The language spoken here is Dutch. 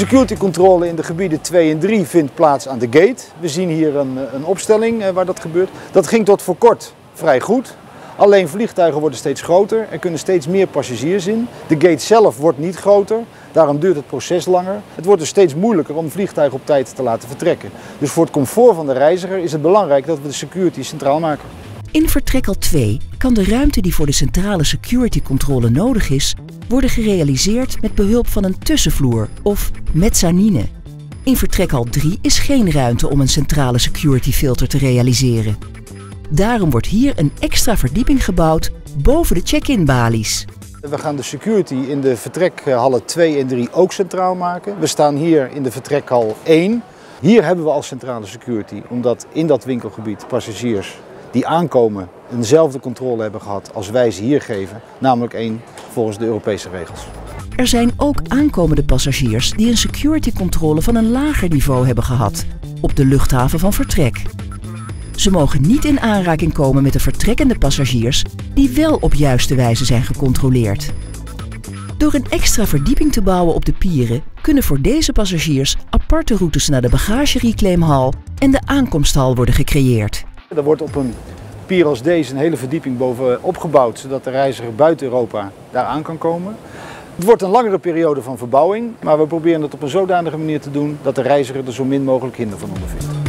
security controle in de gebieden 2 en 3 vindt plaats aan de gate. We zien hier een opstelling waar dat gebeurt. Dat ging tot voor kort vrij goed. Alleen vliegtuigen worden steeds groter, er kunnen steeds meer passagiers in. De gate zelf wordt niet groter, daarom duurt het proces langer. Het wordt dus steeds moeilijker om vliegtuigen op tijd te laten vertrekken. Dus voor het comfort van de reiziger is het belangrijk dat we de security centraal maken. In vertrekhal 2 kan de ruimte die voor de centrale securitycontrole nodig is, worden gerealiseerd met behulp van een tussenvloer of mezzanine. In vertrekhal 3 is geen ruimte om een centrale securityfilter te realiseren. Daarom wordt hier een extra verdieping gebouwd boven de check-in balies. We gaan de security in de vertrekhallen 2 en 3 ook centraal maken. We staan hier in de vertrekhal 1. Hier hebben we al centrale security, omdat in dat winkelgebied passagiers die aankomen eenzelfde controle hebben gehad als wij ze hier geven, namelijk één volgens de Europese regels. Er zijn ook aankomende passagiers die een securitycontrole van een lager niveau hebben gehad, op de luchthaven van vertrek. Ze mogen niet in aanraking komen met de vertrekkende passagiers die wel op juiste wijze zijn gecontroleerd. Door een extra verdieping te bouwen op de pieren kunnen voor deze passagiers aparte routes naar de bagagereclaimhal en de aankomsthal worden gecreëerd. Er wordt op een pier als deze een hele verdieping bovenop gebouwd, zodat de reiziger buiten Europa daar aan kan komen. Het wordt een langere periode van verbouwing, maar we proberen het op een zodanige manier te doen dat de reiziger er zo min mogelijk hinder van ondervindt.